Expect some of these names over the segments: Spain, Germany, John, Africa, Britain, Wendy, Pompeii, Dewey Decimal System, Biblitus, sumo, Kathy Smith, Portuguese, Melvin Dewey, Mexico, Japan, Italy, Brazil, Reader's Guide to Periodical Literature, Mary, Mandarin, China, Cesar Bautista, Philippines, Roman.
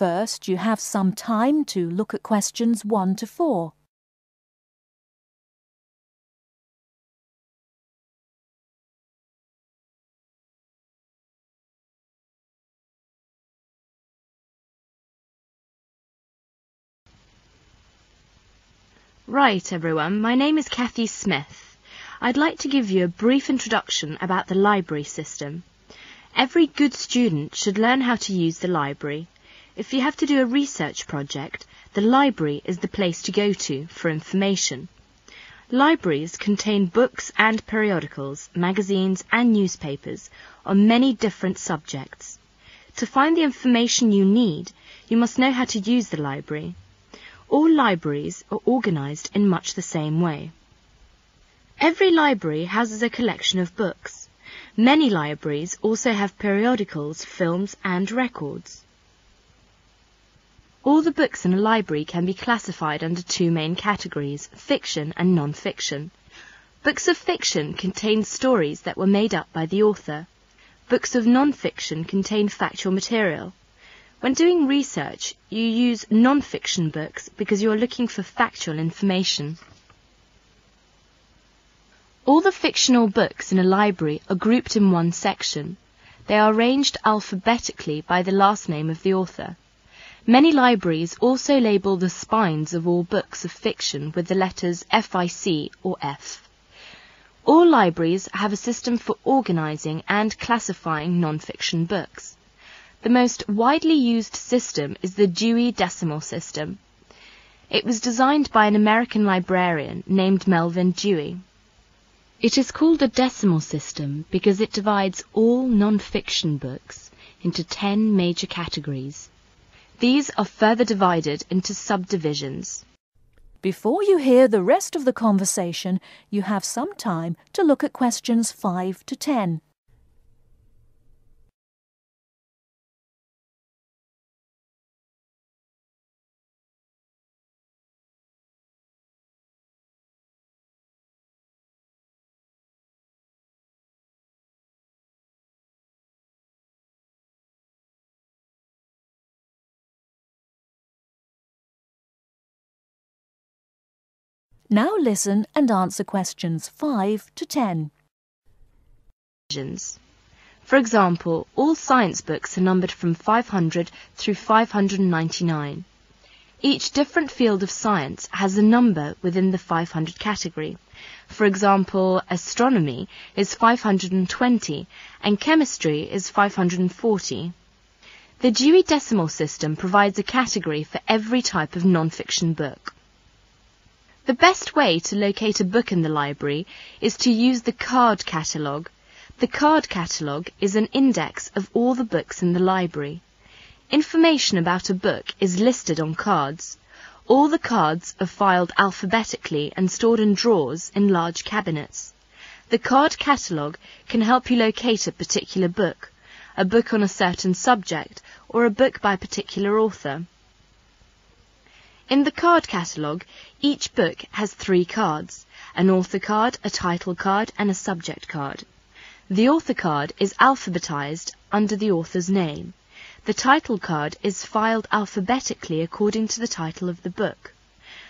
First, you have some time to look at questions 1 to 4. Right, everyone, my name is Kathy Smith. I'd like to give you a brief introduction about the library system. Every good student should learn how to use the library. If you have to do a research project, the library is the place to go to for information. Libraries contain books and periodicals, magazines and newspapers on many different subjects. To find the information you need, you must know how to use the library. All libraries are organised in much the same way. Every library houses a collection of books. Many libraries also have periodicals, films and records. All the books in a library can be classified under two main categories, fiction and non-fiction. Books of fiction contain stories that were made up by the author. Books of non-fiction contain factual material. When doing research, you use non-fiction books because you are looking for factual information. All the fictional books in a library are grouped in one section. They are arranged alphabetically by the last name of the author. Many libraries also label the spines of all books of fiction with the letters FIC or F. All libraries have a system for organising and classifying non-fiction books. The most widely used system is the Dewey Decimal System. It was designed by an American librarian named Melvin Dewey. It is called a decimal system because it divides all non-fiction books into 10 major categories. These are further divided into subdivisions. Before you hear the rest of the conversation, you have some time to look at questions 5 to 10. Now listen and answer questions 5 to 10. For example, all science books are numbered from 500 through 599. Each different field of science has a number within the 500 category. For example, astronomy is 520 and chemistry is 540. The Dewey Decimal System provides a category for every type of non-fiction book. The best way to locate a book in the library is to use the card catalogue. The card catalogue is an index of all the books in the library. Information about a book is listed on cards. All the cards are filed alphabetically and stored in drawers in large cabinets. The card catalogue can help you locate a particular book, a book on a certain subject, or a book by a particular author. In the card catalogue, each book has 3 cards, an author card, a title card and a subject card. The author card is alphabetised under the author's name. The title card is filed alphabetically according to the title of the book.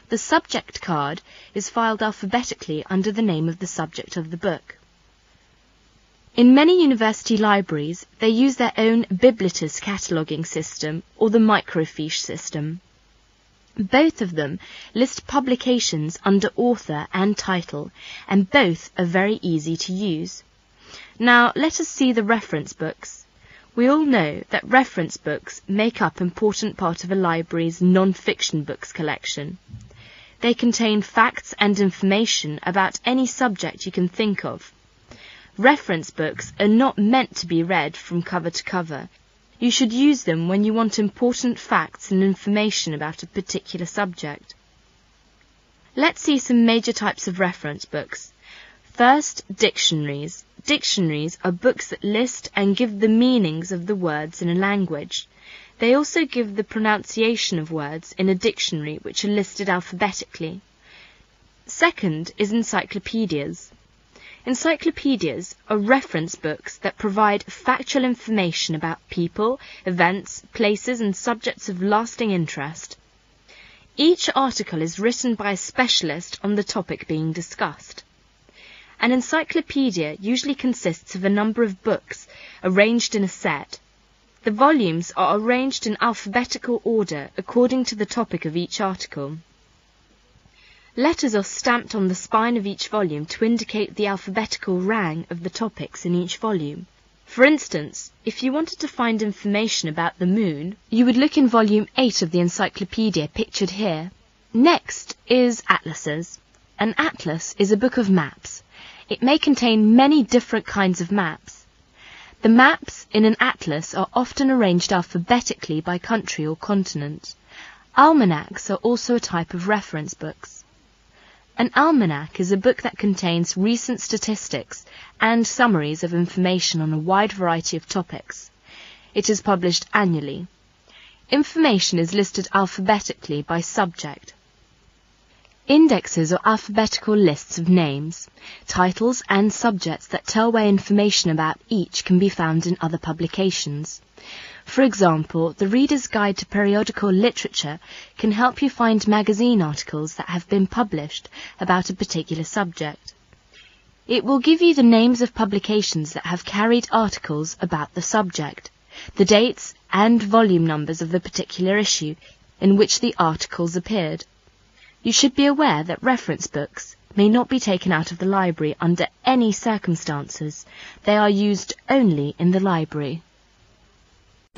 The subject card is filed alphabetically under the name of the subject of the book. In many university libraries, they use their own Biblitus cataloguing system or the microfiche system. Both of them list publications under author and title, and both are very easy to use. Now let us see the reference books. We all know that reference books make up an important part of a library's non-fiction books collection. They contain facts and information about any subject you can think of. Reference books are not meant to be read from cover to cover. You should use them when you want important facts and information about a particular subject. Let's see some major types of reference books. First, dictionaries. Dictionaries are books that list and give the meanings of the words in a language. They also give the pronunciation of words in a dictionary which are listed alphabetically. Second is encyclopedias. Encyclopedias are reference books that provide factual information about people, events, places, and subjects of lasting interest. Each article is written by a specialist on the topic being discussed. An encyclopedia usually consists of a number of books arranged in a set. The volumes are arranged in alphabetical order according to the topic of each article. Letters are stamped on the spine of each volume to indicate the alphabetical rang of the topics in each volume. For instance, if you wanted to find information about the moon, you would look in volume 8 of the encyclopedia pictured here. Next is atlases. An atlas is a book of maps. It may contain many different kinds of maps. The maps in an atlas are often arranged alphabetically by country or continent. Almanacs are also a type of reference books. An almanac is a book that contains recent statistics and summaries of information on a wide variety of topics. It is published annually. Information is listed alphabetically by subject. Indexes are alphabetical lists of names, titles and subjects that tell where information about each can be found in other publications. For example, the Reader's Guide to Periodical Literature can help you find magazine articles that have been published about a particular subject. It will give you the names of publications that have carried articles about the subject, the dates and volume numbers of the particular issue in which the articles appeared. You should be aware that reference books may not be taken out of the library under any circumstances. They are used only in the library.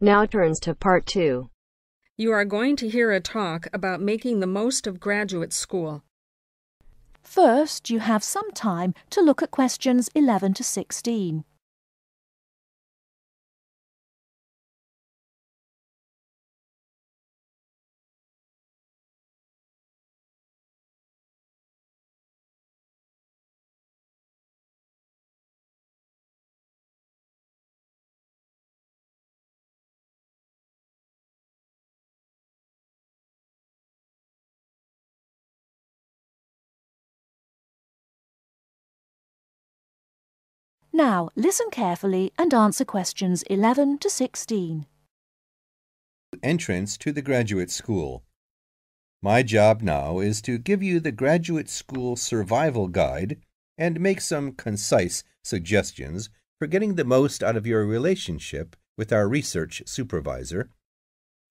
Now turns to part 2. You are going to hear a talk about making the most of graduate school. First, you have some time to look at questions 11 to 16. Now, listen carefully and answer questions 11 to 16. Entrance to the graduate school. My job now is to give you the graduate school survival guide and make some concise suggestions for getting the most out of your relationship with our research supervisor,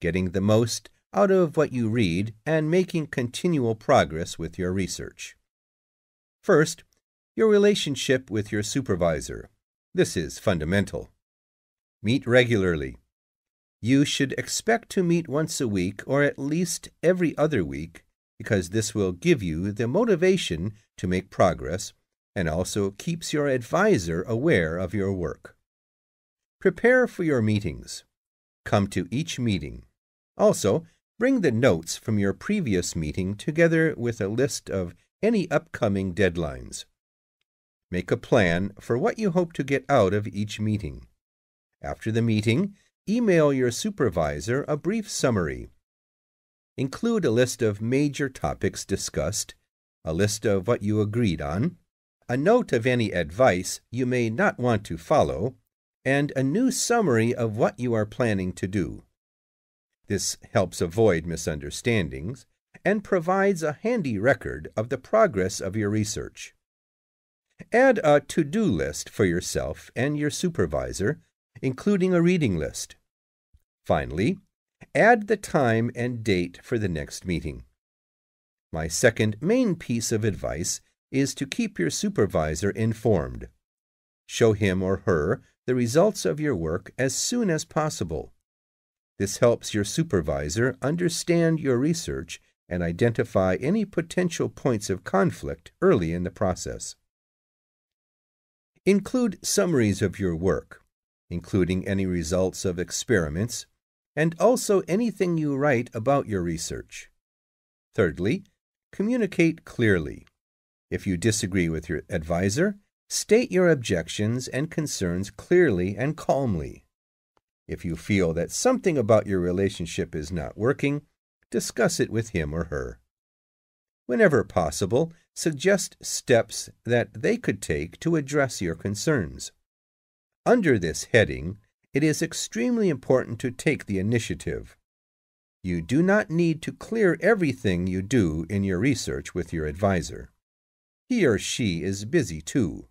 getting the most out of what you read, and making continual progress with your research. First, your relationship with your supervisor. This is fundamental. Meet regularly. You should expect to meet once a week or at least every other week, because this will give you the motivation to make progress and also keeps your advisor aware of your work. Prepare for your meetings. Come to each meeting. Also, bring the notes from your previous meeting together with a list of any upcoming deadlines. Make a plan for what you hope to get out of each meeting. After the meeting, email your supervisor a brief summary. Include a list of major topics discussed, a list of what you agreed on, a note of any advice you may not want to follow, and a new summary of what you are planning to do. This helps avoid misunderstandings and provides a handy record of the progress of your research. Add a to-do list for yourself and your supervisor, including a reading list. Finally, add the time and date for the next meeting. My second main piece of advice is to keep your supervisor informed. Show him or her the results of your work as soon as possible. This helps your supervisor understand your research and identify any potential points of conflict early in the process. Include summaries of your work, including any results of experiments, and also anything you write about your research. Thirdly, communicate clearly. If you disagree with your advisor, state your objections and concerns clearly and calmly. If you feel that something about your relationship is not working, discuss it with him or her. Whenever possible, suggest steps that they could take to address your concerns. Under this heading, it is extremely important to take the initiative. You do not need to clear everything you do in your research with your advisor. He or she is busy too.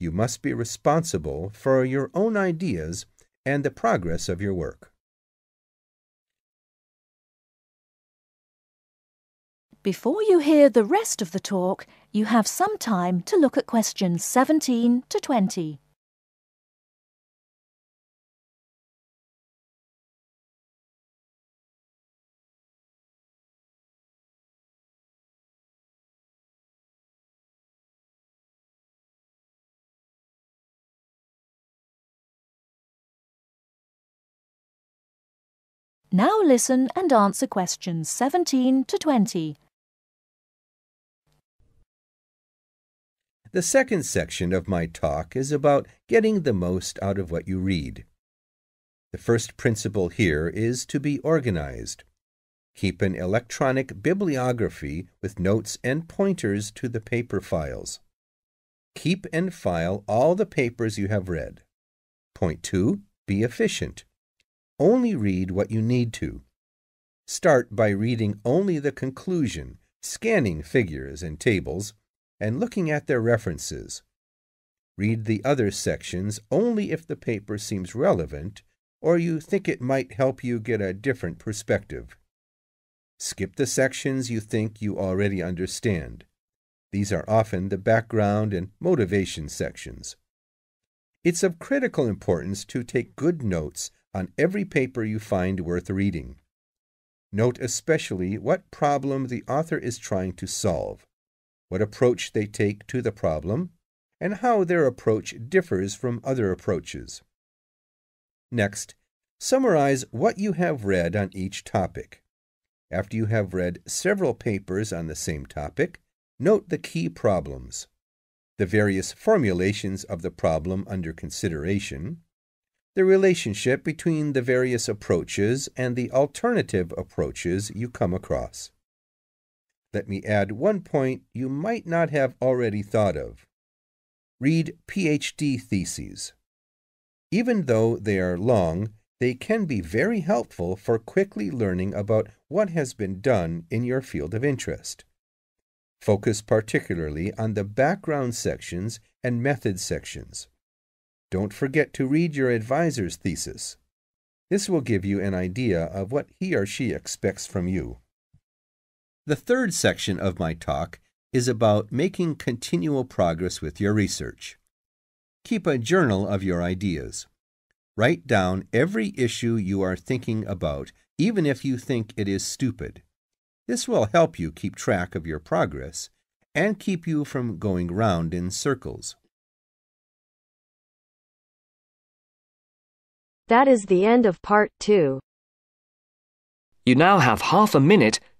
You must be responsible for your own ideas and the progress of your work. Before you hear the rest of the talk, you have some time to look at questions 17 to 20. Now listen and answer questions 17 to 20. The second section of my talk is about getting the most out of what you read. The first principle here is to be organized. Keep an electronic bibliography with notes and pointers to the paper files. Keep and file all the papers you have read. Point 2. Be efficient. Only read what you need to. Start by reading only the conclusion, scanning figures and tables, and looking at their references. Read the other sections only if the paper seems relevant or you think it might help you get a different perspective. Skip the sections you think you already understand. These are often the background and motivation sections. It's of critical importance to take good notes on every paper you find worth reading. Note especially what problem the author is trying to solve, what approach they take to the problem, and how their approach differs from other approaches. Next, summarize what you have read on each topic. After you have read several papers on the same topic, note the key problems, the various formulations of the problem under consideration, the relationship between the various approaches and the alternative approaches you come across. Let me add one point you might not have already thought of. Read PhD theses. Even though they are long, they can be very helpful for quickly learning about what has been done in your field of interest. Focus particularly on the background sections and method sections. Don't forget to read your advisor's thesis. This will give you an idea of what he or she expects from you. The third section of my talk is about making continual progress with your research. Keep a journal of your ideas. Write down every issue you are thinking about, even if you think it is stupid. This will help you keep track of your progress and keep you from going round in circles. That is the end of part 2. You now have half a minute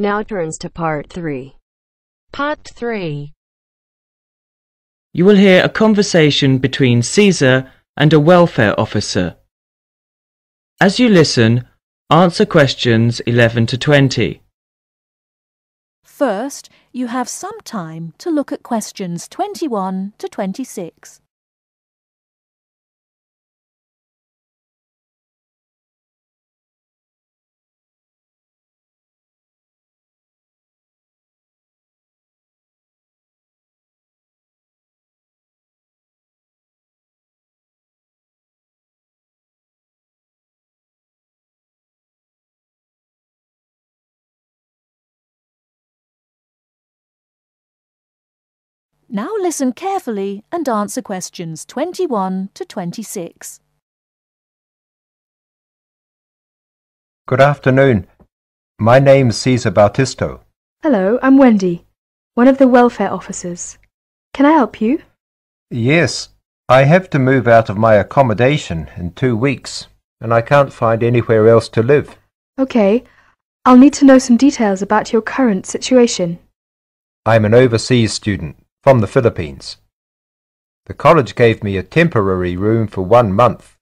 Now turns to part 3. Part 3. you will hear a conversation between Cesar and a welfare officer. As you listen, answer questions 11 to 20. First, you have some time to look at questions 21 to 26. Now listen carefully and answer questions 21 to 26. Good afternoon. My name's Cesar Bautista. Hello, I'm Wendy, one of the welfare officers. Can I help you? Yes, I have to move out of my accommodation in 2 weeks, and I can't find anywhere else to live. Okay, I'll need to know some details about your current situation. I'm an overseas student from the Philippines. The college gave me a temporary room for 1 month.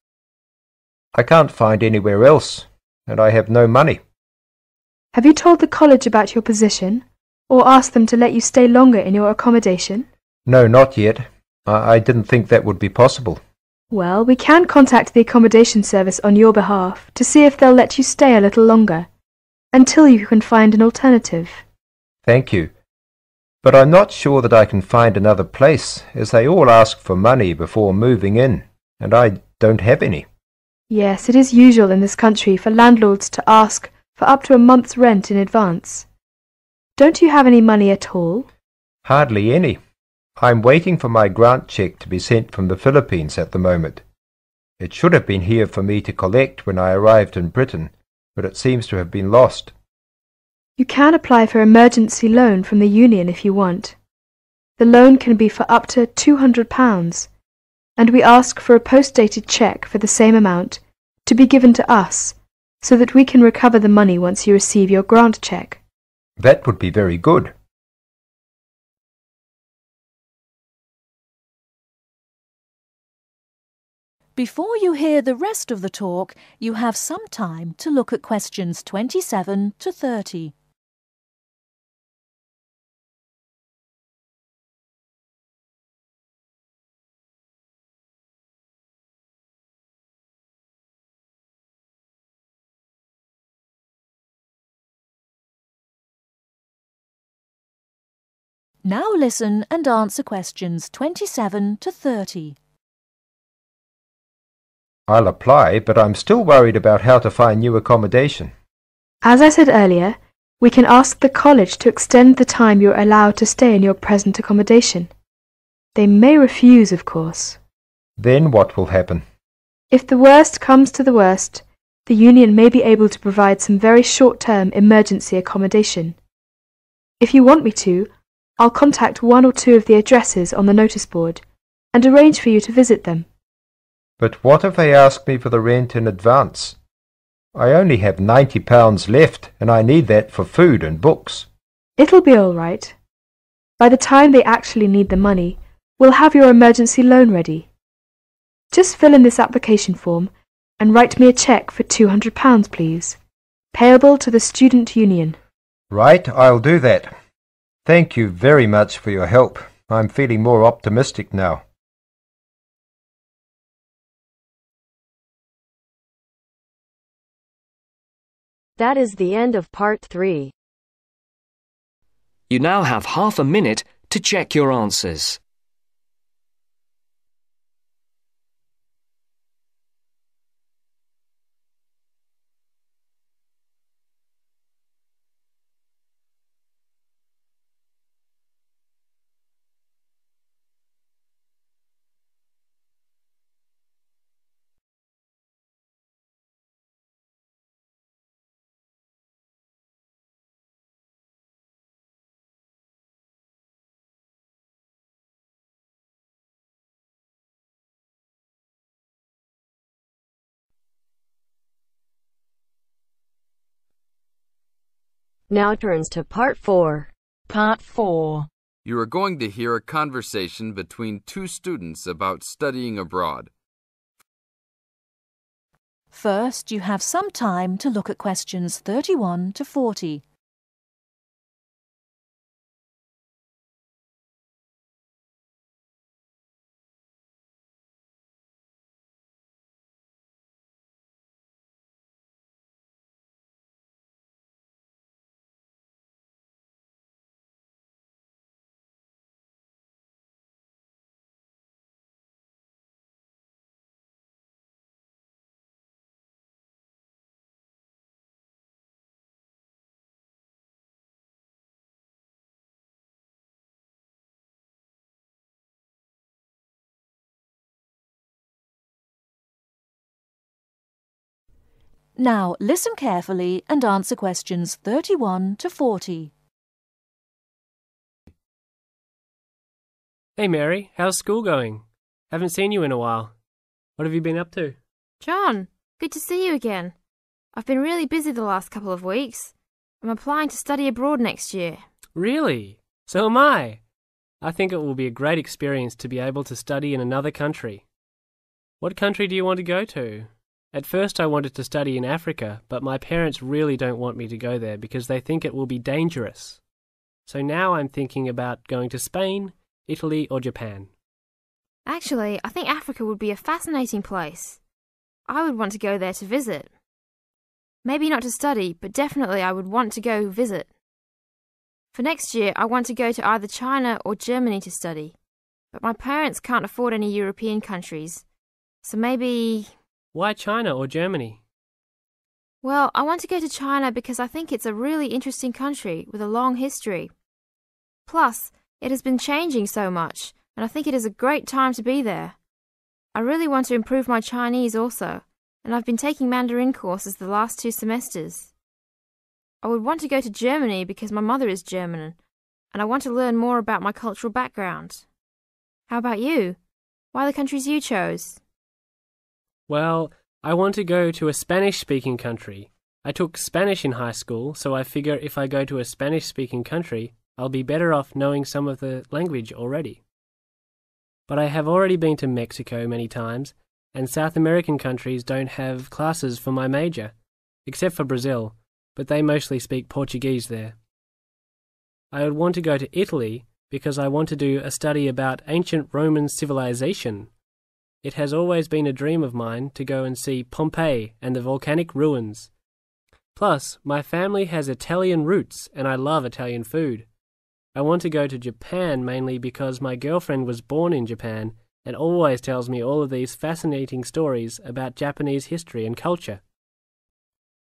I can't find anywhere else, and I have no money. Have you told the college about your position, or asked them to let you stay longer in your accommodation? No, not yet. I didn't think that would be possible. Well, we can contact the accommodation service on your behalf to see if they'll let you stay a little longer, until you can find an alternative. Thank you. But I'm not sure that I can find another place, as they all ask for money before moving in, and I don't have any. Yes, it is usual in this country for landlords to ask for up to a month's rent in advance. Don't you have any money at all? Hardly any. I'm waiting for my grant check to be sent from the Philippines at the moment. It should have been here for me to collect when I arrived in Britain, but it seems to have been lost. You can apply for emergency loan from the Union if you want. The loan can be for up to £200, and we ask for a post-dated cheque for the same amount to be given to us so that we can recover the money once you receive your grant cheque. That would be very good. Before you hear the rest of the talk, you have some time to look at questions 27 to 30. Now listen and answer questions 27 to 30. I'll apply, but I'm still worried about how to find new accommodation. As I said earlier, we can ask the college to extend the time you're allowed to stay in your present accommodation. They may refuse, of course. Then what will happen? If the worst comes to the worst, the Union may be able to provide some very short-term emergency accommodation. If you want me to, I'll contact one or two of the addresses on the notice board and arrange for you to visit them. But what if they ask me for the rent in advance? I only have £90 left, and I need that for food and books. It'll be all right. By the time they actually need the money, we'll have your emergency loan ready. Just fill in this application form and write me a cheque for £200, please, payable to the Student Union. Right, I'll do that. Thank you very much for your help. I'm feeling more optimistic now. That is the end of Part 3. You now have half a minute to check your answers. Now turns to Part 4. Part 4. You are going to hear a conversation between two students about studying abroad. First, you have some time to look at questions 31 to 40. Now listen carefully and answer questions 31 to 40. Hey Mary, how's school going? Haven't seen you in a while. What have you been up to? John, good to see you again. I've been really busy the last couple of weeks. I'm applying to study abroad next year. Really? So am I. I think it will be a great experience to be able to study in another country. What country do you want to go to? At first I wanted to study in Africa, but my parents really don't want me to go there because they think it will be dangerous. So now I'm thinking about going to Spain, Italy or Japan. Actually, I think Africa would be a fascinating place. I would want to go there to visit. Maybe not to study, but definitely I would want to go visit. For next year, I want to go to either China or Germany to study. But my parents can't afford any European countries, so maybe... Why China or Germany? Well, I want to go to China because I think it's a really interesting country with a long history. Plus, it has been changing so much, and I think it is a great time to be there. I really want to improve my Chinese also, and I've been taking Mandarin courses the last two semesters. I would want to go to Germany because my mother is German, and I want to learn more about my cultural background. How about you? Why are the countries you chose? Well, I want to go to a Spanish-speaking country. I took Spanish in high school, so I figure if I go to a Spanish-speaking country, I'll be better off knowing some of the language already. But I have already been to Mexico many times, and South American countries don't have classes for my major, except for Brazil, but they mostly speak Portuguese there. I would want to go to Italy because I want to do a study about ancient Roman civilization. It has always been a dream of mine to go and see Pompeii and the volcanic ruins. Plus, my family has Italian roots and I love Italian food. I want to go to Japan mainly because my girlfriend was born in Japan and always tells me all of these fascinating stories about Japanese history and culture.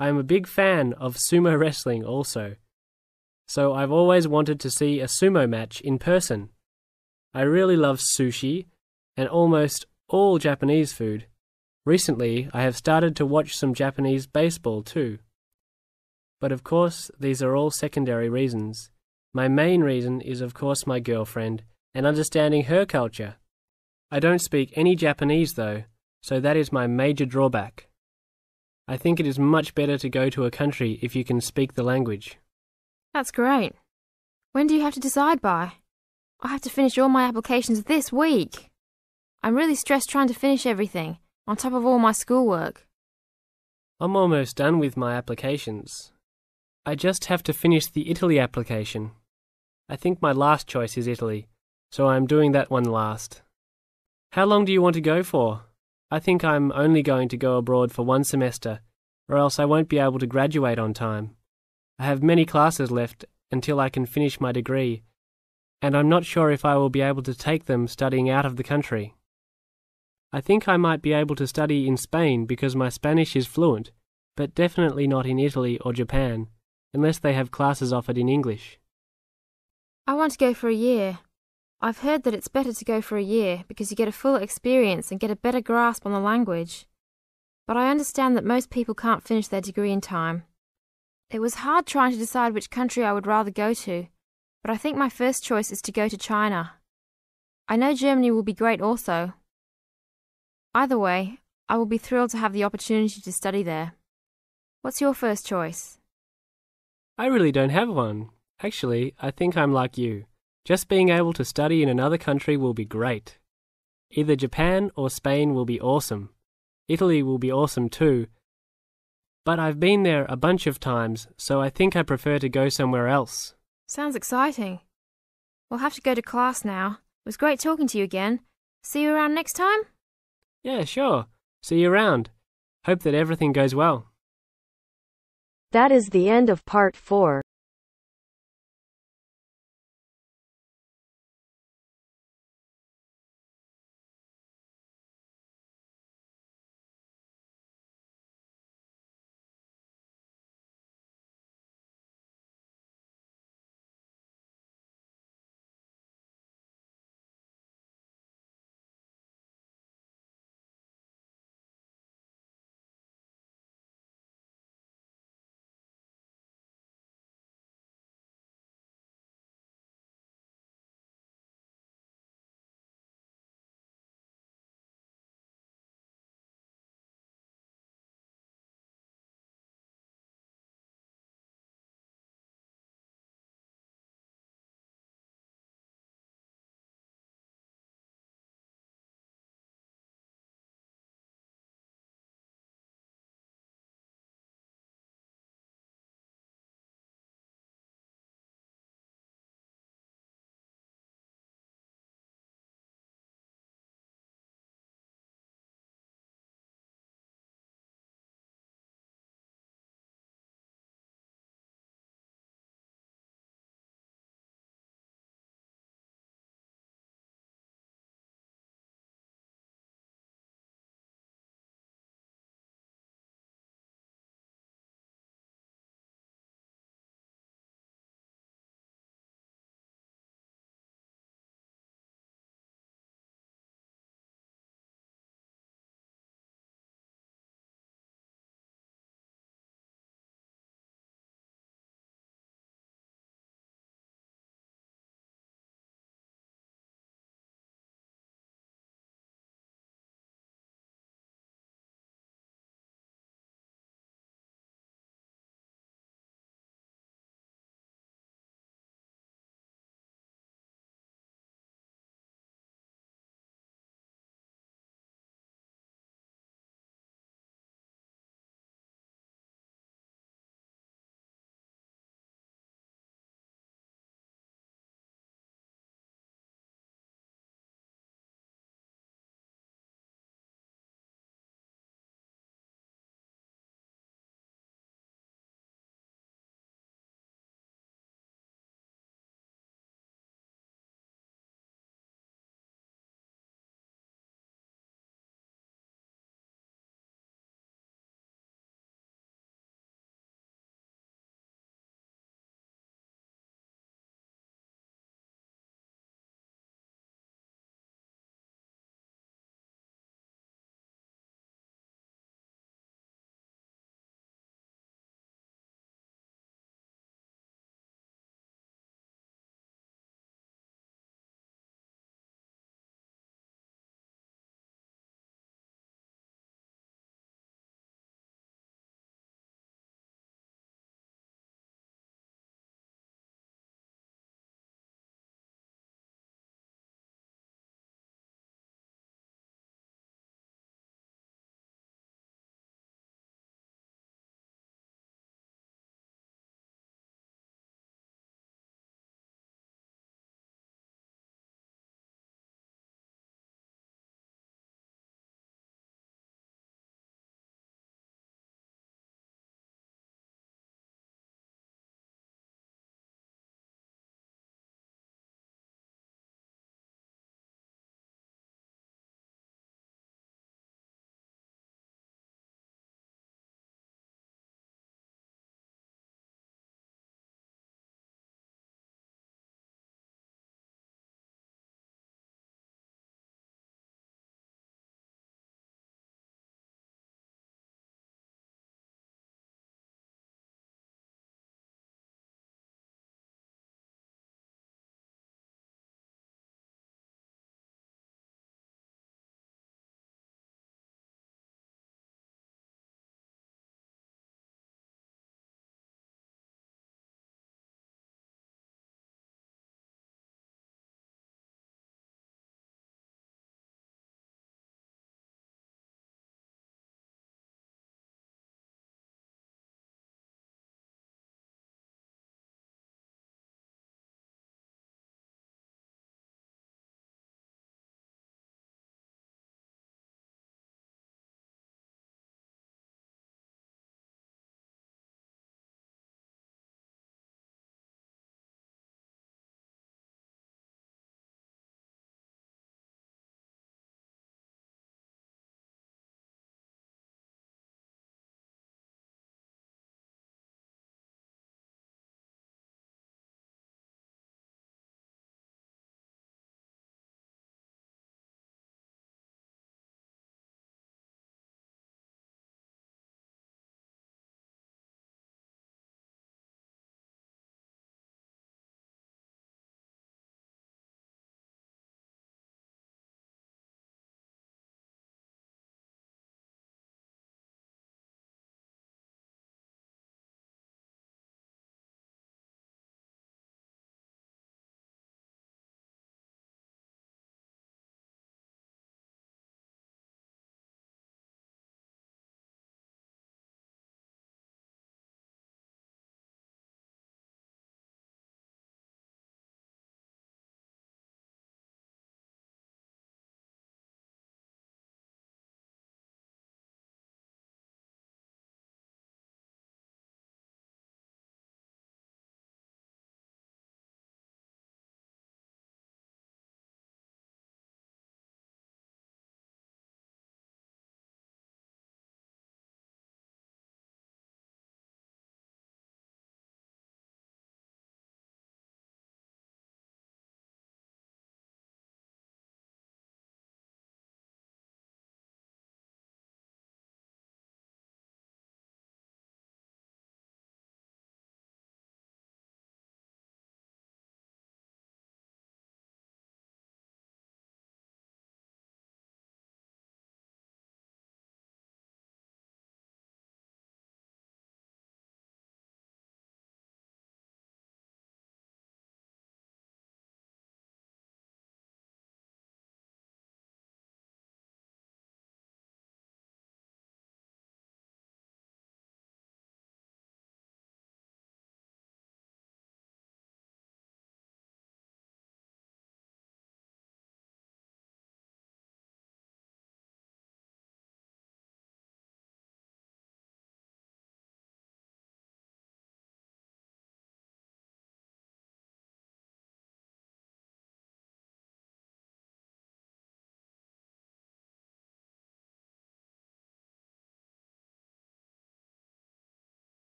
I am a big fan of sumo wrestling also, so I've always wanted to see a sumo match in person. I really love sushi and almost all Japanese food. Recently, I have started to watch some Japanese baseball too. But of course, these are all secondary reasons. My main reason is of course my girlfriend and understanding her culture. I don't speak any Japanese though, so that is my major drawback. I think it is much better to go to a country if you can speak the language. That's great. When do you have to decide by? I have to finish all my applications this week. I'm really stressed trying to finish everything, on top of all my schoolwork. I'm almost done with my applications. I just have to finish the Italy application. I think my last choice is Italy, so I'm doing that one last. How long do you want to go for? I think I'm only going to go abroad for one semester, or else I won't be able to graduate on time. I have many classes left until I can finish my degree, and I'm not sure if I will be able to take them studying out of the country. I think I might be able to study in Spain because my Spanish is fluent, but definitely not in Italy or Japan, unless they have classes offered in English. I want to go for a year. I've heard that it's better to go for a year because you get a fuller experience and get a better grasp on the language. But I understand that most people can't finish their degree in time. It was hard trying to decide which country I would rather go to, but I think my first choice is to go to China. I know Germany will be great also. Either way, I will be thrilled to have the opportunity to study there. What's your first choice? I really don't have one. Actually, I think I'm like you. Just being able to study in another country will be great. Either Japan or Spain will be awesome. Italy will be awesome too. But I've been there a bunch of times, so I think I prefer to go somewhere else. Sounds exciting. We'll have to go to class now. It was great talking to you again. See you around next time? Yeah, sure. See you around. Hope that everything goes well. That is the end of part 4.